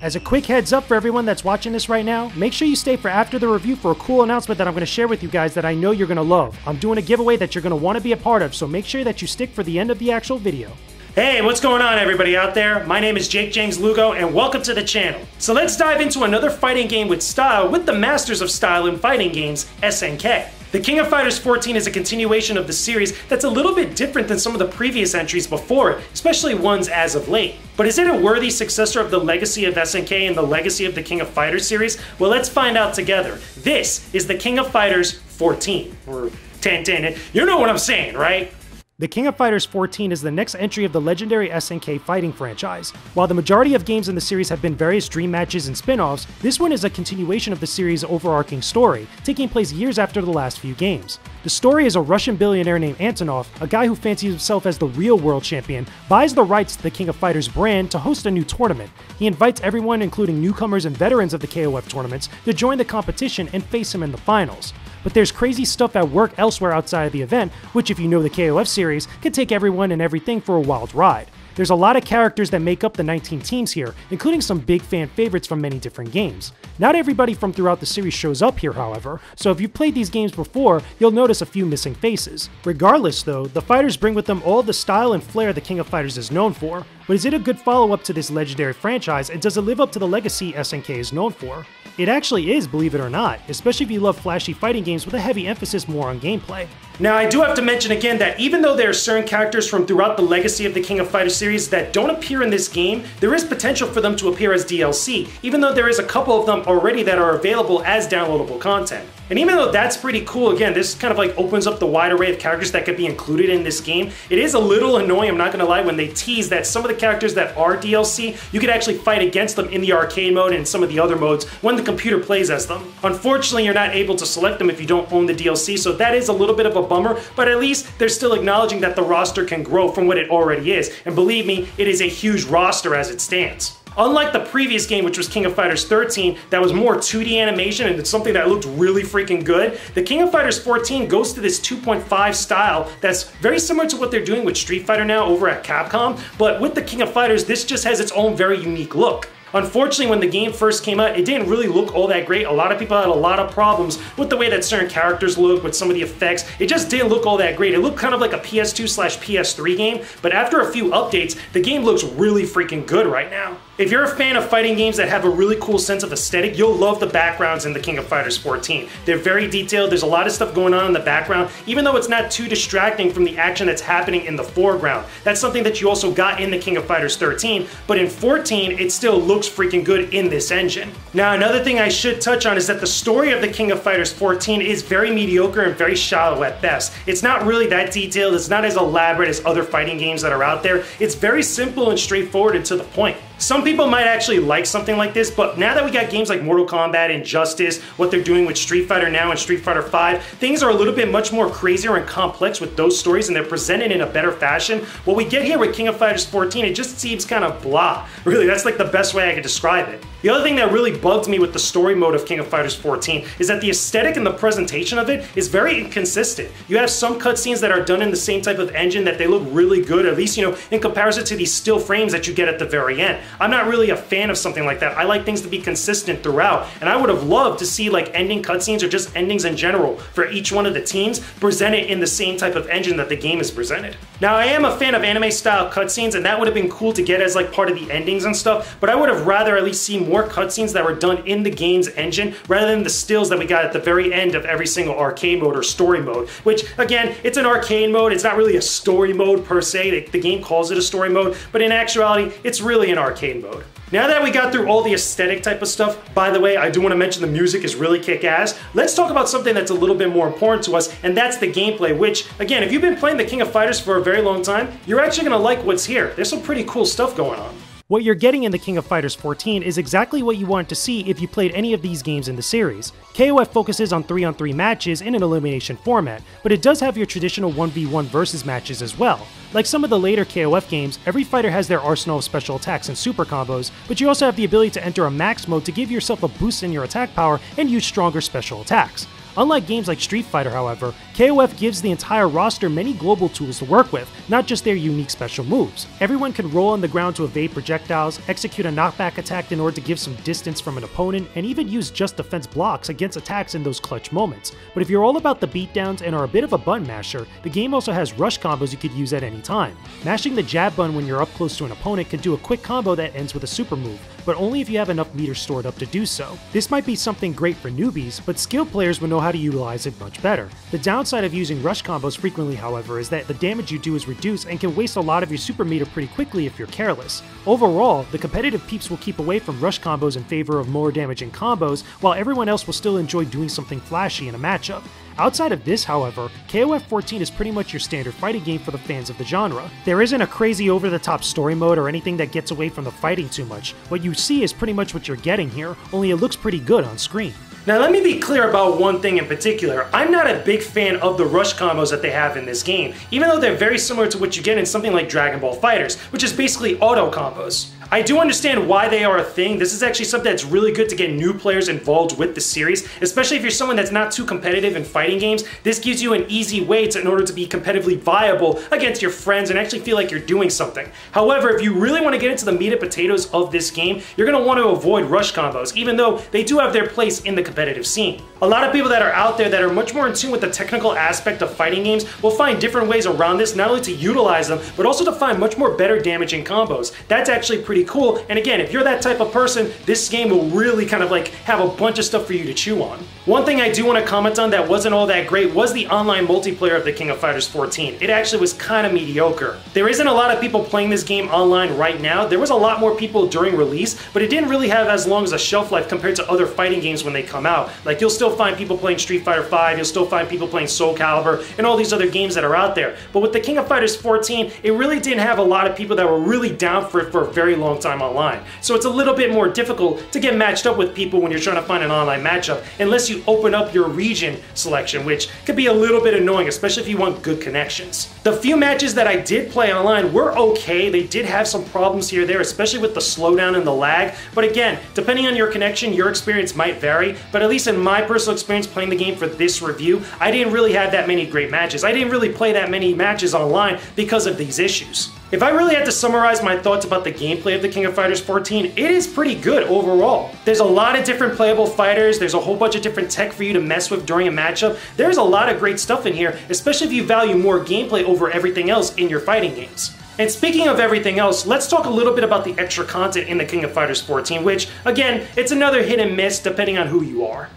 As a quick heads up for everyone that's watching this right now, make sure you stay for after the review for a cool announcement that I'm going to share with you guys that I know you're going to love. I'm doing a giveaway that you're going to want to be a part of, so make sure that you stick for the end of the actual video. Hey, what's going on everybody out there? My name is Jake James Lugo and welcome to the channel. So let's dive into another fighting game with style with the masters of style in fighting games, SNK. The King of Fighters XIV is a continuation of the series that's a little bit different than some of the previous entries before it, especially ones as of late. But is it a worthy successor of the legacy of SNK and the legacy of the King of Fighters series? Well, let's find out together. This is the King of Fighters XIV, or 10. You know what I'm saying, right? The King of Fighters XIV is the next entry of the legendary SNK fighting franchise. While the majority of games in the series have been various dream matches and spin-offs, this one is a continuation of the series' overarching story, taking place years after the last few games. The story is a Russian billionaire named Antonov, a guy who fancies himself as the real world champion, buys the rights to the King of Fighters brand to host a new tournament. He invites everyone, including newcomers and veterans of the KOF tournaments, to join the competition and face him in the finals. But there's crazy stuff at work elsewhere outside of the event, which if you know the KOF series, can take everyone and everything for a wild ride. There's a lot of characters that make up the 19 teams here, including some big fan favorites from many different games. Not everybody from throughout the series shows up here, however, so if you've played these games before, you'll notice a few missing faces. Regardless though, the fighters bring with them all the style and flair the King of Fighters is known for, but is it a good follow-up to this legendary franchise, and does it live up to the legacy SNK is known for? It actually is, believe it or not, especially if you love flashy fighting games with a heavy emphasis more on gameplay. Now I do have to mention again that even though there are certain characters from throughout the legacy of the King of Fighters series that don't appear in this game, there is potential for them to appear as DLC, even though there is a couple of them already that are available as downloadable content. And even though that's pretty cool, again, this kind of like opens up the wide array of characters that could be included in this game. It is a little annoying, I'm not gonna lie, when they tease that some of the characters that are DLC, you could actually fight against them in the arcade mode and some of the other modes when the computer plays as them. Unfortunately, you're not able to select them if you don't own the DLC, so that is a little bit of a bummer, but at least they're still acknowledging that the roster can grow from what it already is. And believe me, it is a huge roster as it stands. Unlike the previous game, which was King of Fighters XIII, that was more 2D animation and it's something that looked really freaking good, the King of Fighters XIV goes to this 2.5 style that's very similar to what they're doing with Street Fighter now over at Capcom, but with the King of Fighters, this just has its own very unique look. Unfortunately, when the game first came out, it didn't really look all that great. A lot of people had a lot of problems with the way that certain characters look, with some of the effects. It just didn't look all that great. It looked kind of like a PS2/PS3 game, but after a few updates, the game looks really freaking good right now. If you're a fan of fighting games that have a really cool sense of aesthetic, you'll love the backgrounds in the King of Fighters XIV. They're very detailed, there's a lot of stuff going on in the background, even though it's not too distracting from the action that's happening in the foreground. That's something that you also got in the King of Fighters XIII, but in XIV, it still looks freaking good in this engine. Now, another thing I should touch on is that the story of the King of Fighters XIV is very mediocre and very shallow at best. It's not really that detailed, it's not as elaborate as other fighting games that are out there. It's very simple and straightforward and to the point. Some people might actually like something like this, but now that we got games like Mortal Kombat, Injustice, what they're doing with Street Fighter now and Street Fighter V, things are a little bit much more crazier and complex with those stories and they're presented in a better fashion. What we get here with King of Fighters XIV, it just seems kind of blah. Really, that's like the best way I could describe it. The other thing that really bugged me with the story mode of King of Fighters XIV is that the aesthetic and the presentation of it is very inconsistent. You have some cutscenes that are done in the same type of engine that they look really good, at least, you know, in comparison to these still frames that you get at the very end. I'm not really a fan of something like that. I like things to be consistent throughout, and I would have loved to see like ending cutscenes or just endings in general for each one of the teams presented in the same type of engine that the game is presented. Now, I am a fan of anime style cutscenes, and that would have been cool to get as like part of the endings and stuff, but I would have rather at least seen more cutscenes that were done in the game's engine rather than the stills that we got at the very end of every single arcade mode or story mode, which again, it's an arcade mode. It's not really a story mode per se. The game calls it a story mode, but in actuality, it's really an arcade mode. Now that we got through all the aesthetic type of stuff, by the way, I do want to mention the music is really kick-ass. Let's talk about something that's a little bit more important to us, and that's the gameplay, which, again, if you've been playing the King of Fighters for a very long time, you're actually going to like what's here. There's some pretty cool stuff going on. What you're getting in the King of Fighters XIV is exactly what you want to see if you played any of these games in the series. KOF focuses on 3-on-3 matches in an elimination format, but it does have your traditional 1v1 versus matches as well. Like some of the later KOF games, every fighter has their arsenal of special attacks and super combos, but you also have the ability to enter a max mode to give yourself a boost in your attack power and use stronger special attacks. Unlike games like Street Fighter, however, KOF gives the entire roster many global tools to work with, not just their unique special moves. Everyone can roll on the ground to evade projectiles, execute a knockback attack in order to give some distance from an opponent, and even use just defense blocks against attacks in those clutch moments. But if you're all about the beatdowns and are a bit of a button masher, the game also has rush combos you could use at any time. Mashing the jab button when you're up close to an opponent can do a quick combo that ends with a super move, but only if you have enough meters stored up to do so. This might be something great for newbies, but skilled players would know how to utilize it much better. The downside of using rush combos frequently, however, is that the damage you do is reduced and can waste a lot of your super meter pretty quickly if you're careless. Overall, the competitive peeps will keep away from rush combos in favor of more damaging combos, while everyone else will still enjoy doing something flashy in a matchup. Outside of this, however, KOF 14 is pretty much your standard fighting game for the fans of the genre. There isn't a crazy over-the-top story mode or anything that gets away from the fighting too much. What you see is pretty much what you're getting here, only it looks pretty good on screen. Now let me be clear about one thing in particular. I'm not a big fan of the rush combos that they have in this game, even though they're very similar to what you get in something like Dragon Ball Fighters, which is basically auto combos. I do understand why they are a thing. This is actually something that's really good to get new players involved with the series, especially if you're someone that's not too competitive in fighting games. This gives you an easy way in order to be competitively viable against your friends and actually feel like you're doing something. However, if you really want to get into the meat and potatoes of this game, you're going to want to avoid rush combos, even though they do have their place in the competitive scene. A lot of people that are out there that are much more in tune with the technical aspect of fighting games will find different ways around this, not only to utilize them, but also to find much more better damaging combos. That's actually pretty cool, and again, if you're that type of person, this game will really kind of like have a bunch of stuff for you to chew on. One thing I do want to comment on that wasn't all that great was the online multiplayer of The King of Fighters 14. It actually was kind of mediocre. There isn't a lot of people playing this game online right now. There was a lot more people during release, but it didn't really have as long as a shelf life compared to other fighting games when they come out. Like, you'll still find people playing Street Fighter V, you'll still find people playing Soul Calibur, and all these other games that are out there. But with The King of Fighters 14, it really didn't have a lot of people that were really down for it for a very long time online. So it's a little bit more difficult to get matched up with people when you're trying to find an online matchup, unless you open up your region selection, which could be a little bit annoying, especially if you want good connections. The few matches that I did play online were okay. They did have some problems here or there, especially with the slowdown and the lag. But again, depending on your connection, your experience might vary. But at least in my personal experience playing the game for this review, I didn't really have that many great matches. I didn't really play that many matches online because of these issues. If I really had to summarize my thoughts about the gameplay of The King of Fighters 14, it is pretty good overall. There's a lot of different playable fighters, there's a whole bunch of different tech for you to mess with during a matchup. There's a lot of great stuff in here, especially if you value more gameplay over everything else in your fighting games. And speaking of everything else, let's talk a little bit about the extra content in The King of Fighters 14, which, again, it's another hit and miss depending on who you are.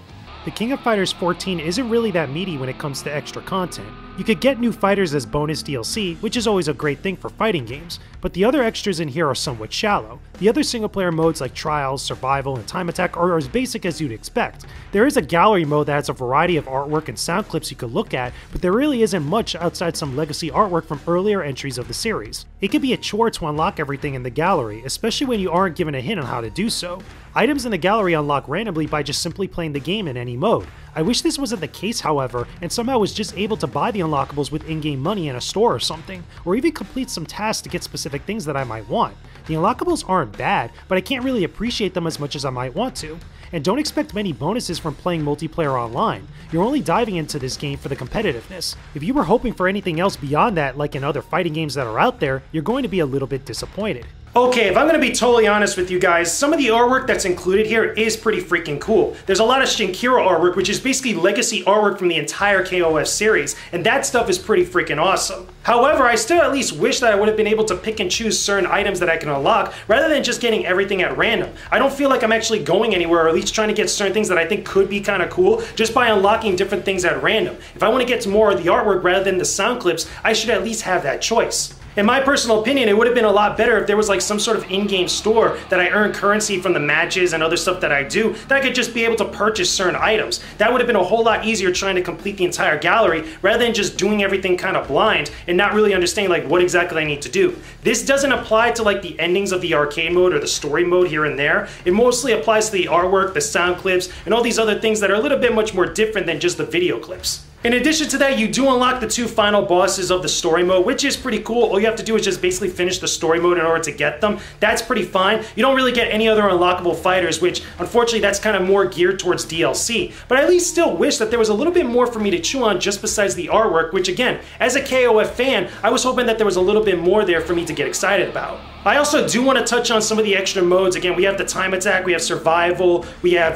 The King of Fighters 14 isn't really that meaty when it comes to extra content. You could get new fighters as bonus DLC, which is always a great thing for fighting games, but the other extras in here are somewhat shallow. The other single player modes like Trials, Survival, and Time Attack are as basic as you'd expect. There is a gallery mode that has a variety of artwork and sound clips you could look at, but there really isn't much outside some legacy artwork from earlier entries of the series. It can be a chore to unlock everything in the gallery, especially when you aren't given a hint on how to do so. Items in the gallery unlock randomly by just simply playing the game in any mode. I wish this wasn't the case, however, and somehow was just able to buy the unlockables with in-game money in a store or something, or even complete some tasks to get specific things that I might want. The unlockables aren't bad, but I can't really appreciate them as much as I might want to. And don't expect many bonuses from playing multiplayer online. You're only diving into this game for the competitiveness. If you were hoping for anything else beyond that, like in other fighting games that are out there, you're going to be a little bit disappointed. Okay, if I'm going to be totally honest with you guys, some of the artwork that's included here is pretty freaking cool. There's a lot of Shinkiro artwork, which is basically legacy artwork from the entire KOF series, and that stuff is pretty freaking awesome. However, I still at least wish that I would have been able to pick and choose certain items that I can unlock, rather than just getting everything at random. I don't feel like I'm actually going anywhere, or at least trying to get certain things that I think could be kind of cool, just by unlocking different things at random. If I want to get to more of the artwork rather than the sound clips, I should at least have that choice. In my personal opinion, it would have been a lot better if there was like some sort of in-game store that I earn currency from the matches and other stuff that I do, that I could just be able to purchase certain items. That would have been a whole lot easier trying to complete the entire gallery, rather than just doing everything kind of blind and not really understanding like what exactly I need to do. This doesn't apply to like the endings of the arcade mode or the story mode here and there. It mostly applies to the artwork, the sound clips, and all these other things that are a little bit much more different than just the video clips. In addition to that, you do unlock the two final bosses of the story mode, which is pretty cool. All you have to do is just basically finish the story mode in order to get them. That's pretty fine. You don't really get any other unlockable fighters, which unfortunately that's kind of more geared towards DLC. But I at least still wish that there was a little bit more for me to chew on just besides the artwork, which again, as a KOF fan, I was hoping that there was a little bit more there for me to get excited about. I also do want to touch on some of the extra modes. Again, we have the time attack, we have survival, we have,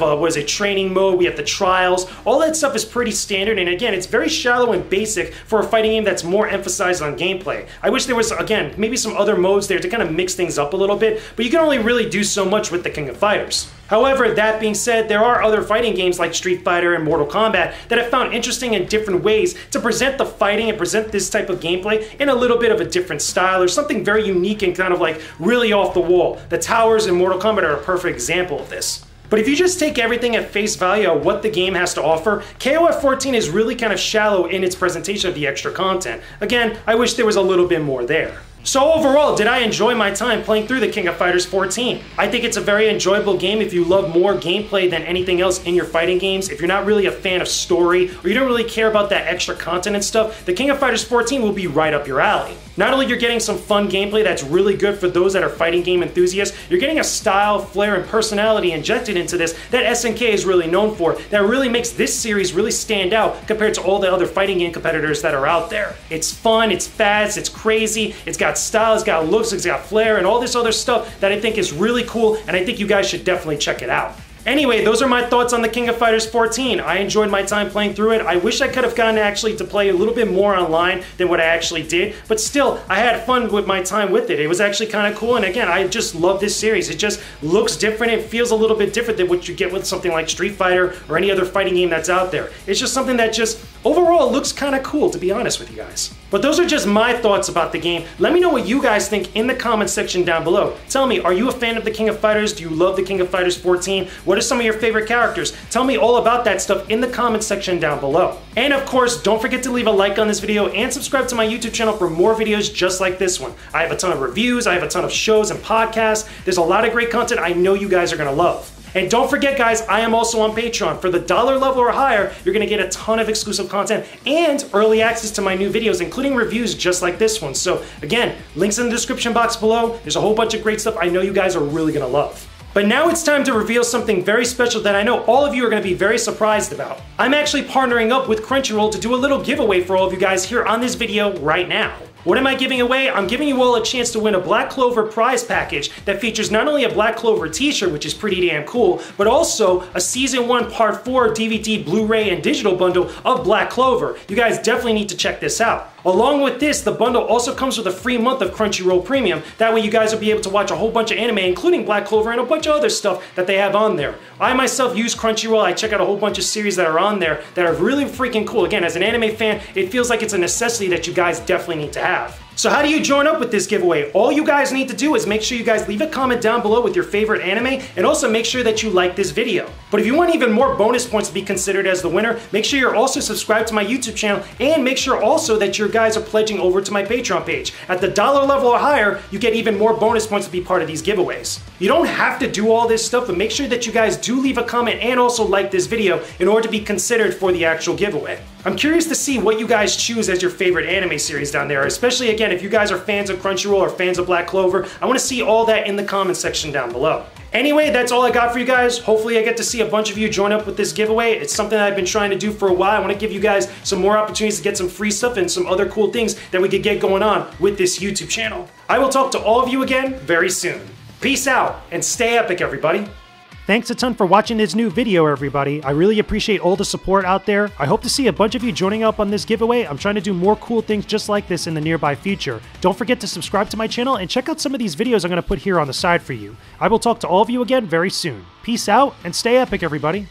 training mode, we have the trials. All that stuff is pretty standard, and again, it's very shallow and basic for a fighting game that's more emphasized on gameplay. I wish there was, again, maybe some other modes there to kind of mix things up a little bit, but you can only really do so much with The King of Fighters. However, that being said, there are other fighting games like Street Fighter and Mortal Kombat that I've found interesting in different ways to present the fighting and present this type of gameplay in a little bit of a different style or something very unique and kind of like really off the wall. The towers in Mortal Kombat are a perfect example of this. But if you just take everything at face value of what the game has to offer, KOF 14 is really kind of shallow in its presentation of the extra content. Again, I wish there was a little bit more there. So overall, did I enjoy my time playing through The King of Fighters 14? I think it's a very enjoyable game if you love more gameplay than anything else in your fighting games. If you're not really a fan of story, or you don't really care about that extra content and stuff, The King of Fighters 14 will be right up your alley. Not only you're getting some fun gameplay that's really good for those that are fighting game enthusiasts, you're getting a style, flair, and personality injected into this that SNK is really known for, that really makes this series really stand out compared to all the other fighting game competitors that are out there. It's fun, it's fast, it's crazy, it's got style, it's got looks, it's got flair, and all this other stuff that I think is really cool, and I think you guys should definitely check it out. Anyway, those are my thoughts on The King of Fighters 14. I enjoyed my time playing through it. I wish I could have gotten actually to play a little bit more online than what I actually did, but still, I had fun with my time with it. It was actually kind of cool, and again, I just love this series. It just looks different. It feels a little bit different than what you get with something like Street Fighter or any other fighting game that's out there. It's just something that just overall looks kind of cool, to be honest with you guys. But those are just my thoughts about the game. Let me know what you guys think in the comment section down below. Tell me, are you a fan of The King of Fighters? Do you love The King of Fighters 14? What are some of your favorite characters? Tell me all about that stuff in the comment section down below. And of course, don't forget to leave a like on this video and subscribe to my YouTube channel for more videos just like this one. I have a ton of reviews, I have a ton of shows and podcasts. There's a lot of great content I know you guys are gonna love. And don't forget, guys, I am also on Patreon. For the dollar level or higher, you're gonna get a ton of exclusive content and early access to my new videos, including reviews just like this one. So again, links in the description box below. There's a whole bunch of great stuff I know you guys are really gonna love. But now it's time to reveal something very special that I know all of you are gonna be very surprised about. I'm actually partnering up with Crunchyroll to do a little giveaway for all of you guys here on this video right now. What am I giving away? I'm giving you all a chance to win a Black Clover prize package that features not only a Black Clover t-shirt, which is pretty damn cool, but also a Season 1 Part 4 DVD, Blu-ray, and digital bundle of Black Clover. You guys definitely need to check this out. Along with this, the bundle also comes with a free month of Crunchyroll Premium. That way you guys will be able to watch a whole bunch of anime, including Black Clover and a bunch of other stuff that they have on there. I myself use Crunchyroll. I check out a whole bunch of series that are on there that are really freaking cool. Again, as an anime fan, it feels like it's a necessity that you guys definitely need to have. So how do you join up with this giveaway? All you guys need to do is make sure you guys leave a comment down below with your favorite anime, and also make sure that you like this video. But if you want even more bonus points to be considered as the winner, make sure you're also subscribed to my YouTube channel, and make sure also that you guys are pledging over to my Patreon page. At the dollar level or higher, you get even more bonus points to be part of these giveaways. You don't have to do all this stuff, but make sure that you guys do leave a comment and also like this video in order to be considered for the actual giveaway. I'm curious to see what you guys choose as your favorite anime series down there, especially again if you guys are fans of Crunchyroll or fans of Black Clover. I want to see all that in the comment section down below. Anyway, that's all I got for you guys. Hopefully I get to see a bunch of you join up with this giveaway. It's something that I've been trying to do for a while. I want to give you guys some more opportunities to get some free stuff and some other cool things that we could get going on with this YouTube channel. I will talk to all of you again very soon. Peace out and stay epic, everybody. Thanks a ton for watching this new video, everybody. I really appreciate all the support out there. I hope to see a bunch of you joining up on this giveaway. I'm trying to do more cool things just like this in the nearby future. Don't forget to subscribe to my channel and check out some of these videos I'm going to put here on the side for you. I will talk to all of you again very soon. Peace out and stay epic, everybody.